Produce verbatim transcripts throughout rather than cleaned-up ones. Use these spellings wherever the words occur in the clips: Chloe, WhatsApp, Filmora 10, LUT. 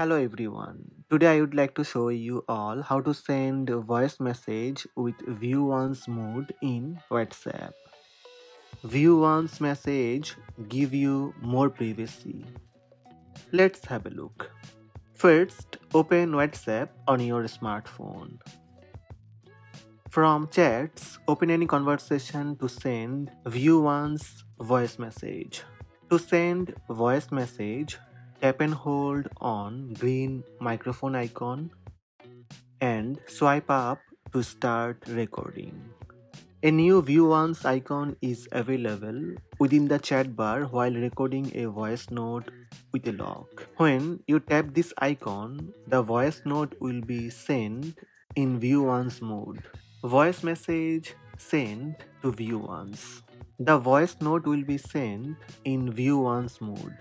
Hello everyone, today I would like to show you all how to send a voice message with view once mode in WhatsApp. View once message give you more privacy. Let's have a look. First, open WhatsApp on your smartphone. From chats, open any conversation to send view once voice message. To send voice message, tap and hold on green microphone icon and swipe up to start recording. A new view once icon is available within the chat bar while recording a voice note with a lock. When you tap this icon, the voice note will be sent in view once mode. Voice message sent to view once. The voice note will be sent in view once mode.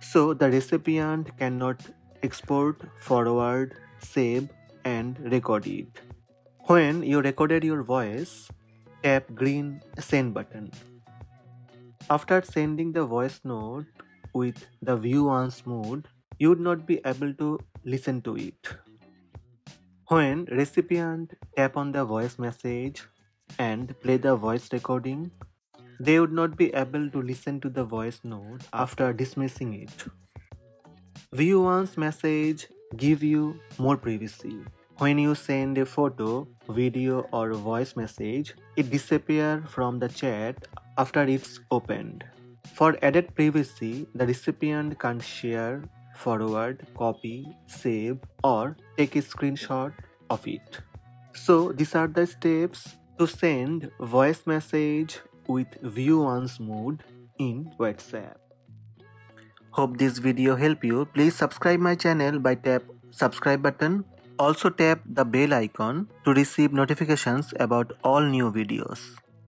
So the recipient cannot export, forward, save and record it. When you recorded your voice, tap green send button. After sending the voice note with the view once mode, you would not be able to listen to it. When recipient tap on the voice message and play the voice recording, they would not be able to listen to the voice note after dismissing it. View once message give you more privacy. When you send a photo, video or voice message, it disappears from the chat after it's opened. For added privacy, the recipient can't share, forward, copy, save or take a screenshot of it. So these are the steps to send voice message with view once mode in WhatsApp. Hope this video helped you. Please subscribe my channel by tap subscribe button. Also tap the bell icon to receive notifications about all new videos.